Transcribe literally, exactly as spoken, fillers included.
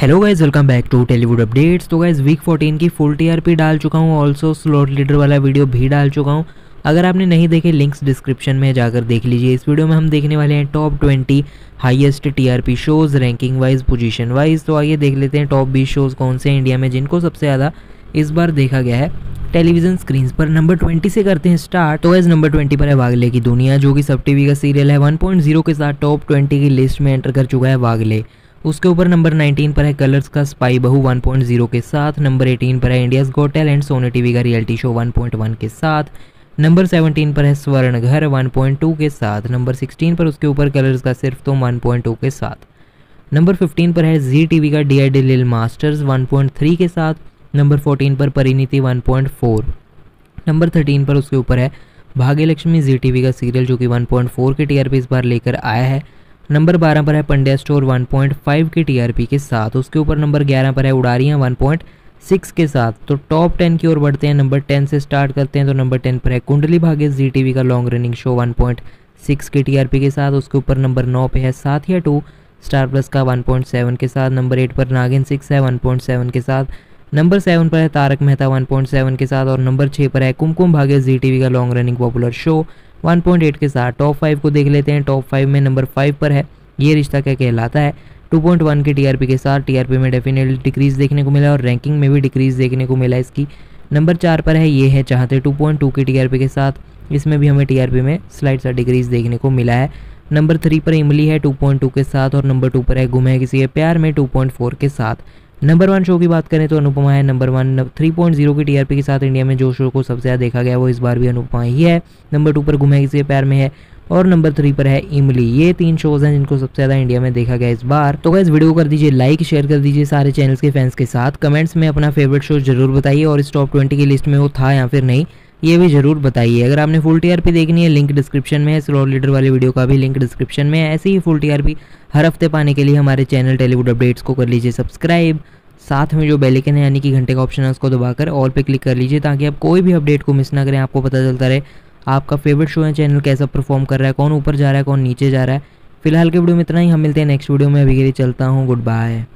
Hello guys welcome back to Tellywood updates. तो guys week fourteen की full TRP डाल चुका हूँ, ऑल्सो स्लॉट लीडर वाला वीडियो भी डाल चुका हूँ। अगर आपने नहीं देखे लिंक्स डिस्क्रिप्शन में जाकर देख लीजिए। इस वीडियो में हम देखने वाले हैं top twenty highest TRP shows ranking wise position wise. तो आइए देख लेते हैं टॉप बीस शोज़ कौन से इंडिया में जिनको सबसे ज़्यादा इस बार देखा गया है टेलीविजन स्क्रीन्स पर। नंबर बीस से करते हैं स्टार्ट। तो गाइस नंबर बीस पर है वागले की दुनिया, जो कि सब टीवी का सीरियल है। वन पॉइंट ज़ीरो के साथ टॉप बीस की लिस्ट में एंटर कर चुका है वागले। उसके ऊपर नंबर उन्नीस पर है कलर्स का स्पाई बहू वन पॉइंट ज़ीरो के साथ। नंबर अठारह पर है India's got talent Sony TV का reality show one point one के साथ। नंबर सत्रह पर है स्वर्ण घर वन पॉइंट टू के साथ। नंबर सोलह पर उसके ऊपर कलर्स का सिर्फ तुम वन पॉइंट टू के साथ। नंबर पंद्रह पर है जी टीवी का D I D little masters one point three के साथ। नंबर चौदह पर Parineeti one point four. Number तेरह पर उसके ऊपर है भाग्य लक्ष्मी जी टीवी का सीरियल, जो कि वन पॉइंट फोर के टीआरपी इस बार लेकर आया है। नंबर बारह पर है Pandya store one point five के टीआरपी के साथ। उसके ऊपर नंबर ग्यारह पर है उड़ारियां वन पॉइंट सिक्स के साथ। तो टॉप दस की ओर बढ़ते हैं। नंबर दस से स्टार्ट करते हैं। तो नंबर दस पर है कुंडली भाग्य जी टीवी का long running show one point six के टीआरपी के साथ। उसके ऊपर नंबर नौ पे है साथिया टू स्टार प्लस का वन पॉइंट सेवन के साथ। नंबर आठ पर नागिन सिक्स है वन पॉइंट सेवन के साथ। नंबर सात पर है Tarak Mehta one point seven के साथ। और नंबर छह पर है कुमकुम भाग्य जी टीवी का long running popular show one point eight के साथ। टॉप पाँच को देख लेते हैं। टॉप पाँच में नंबर पाँच पर है ये रिश्ता Kya Kehlata Hai two point one के टीआरपी के साथ। टीआरपी में डेफिनेटली डिक्रीज देखने को मिला और रैंकिंग में भी डिक्रीज देखने को मिला इसकी। नंबर चार पर है Yeh Hai Chahatein two point two के टीआरपी के साथ। इसमें भी हमें टीआरपी में स्लाइड सा डिक्रीज देखने को मिला है। नंबर थ्री पर इमली है टू पॉइंट टू के साथ। और नंबर टू पर है गुम है किसी के प्यार में टू पॉइंट फोर के साथ। नंबर वन शो की बात करें तो अनुपमा है number one three point zero की टीआरपी के साथ। इंडिया में जो शो को सबसे ज़्यादा देखा गया वो इस बार भी अनुपमा ही है। नंबर टू पर घुम है किसी प्यार में है और नंबर थ्री पर है इमली। ये तीन शोज़ हैं जिनको सबसे ज़्यादा इंडिया में देखा गया इस बार। तो गाइस वीडियो कर दीजिए लाइक, शेयर कर दीजिए सारे चैनल्स के फैंस के साथ। कमेंट्स में अपना फेवरेट शो जरूर बताइए और इस टॉप ट्वेंटी की लिस्ट में वो था या फिर नहीं ये भी जरूर बताइए। अगर आपने फुल टीआरपी देखनी है लिंक डिस्क्रिप्शन में है। स्लॉट लीडर वाले वीडियो का भी लिंक डिस्क्रिप्शन में है। ऐसे ही फुल टीआरपी हर हफ्ते पाने के लिए हमारे चैनल टेलीवुड अपडेट्स को कर लीजिए सब्सक्राइब। साथ में जो बेल आइकन है यानी कि घंटे का ऑप्शन है उसको दबाकर ऑल पे क्लिक कर लीजिए, ताकि आप कोई भी अपडेट को मिस ना करें। आपको पता चलता रहे आपका फेवरेट शो है चैनल कैसा परफॉर्म कर रहा है, कौन ऊपर जा रहा है, कौन नीचे जा रहा है। फिलहाल के वीडियो में इतना ही। हम मिलते हैं नेक्स्ट वीडियो में। अभी के लिए चलता हूँ, गुड बाय।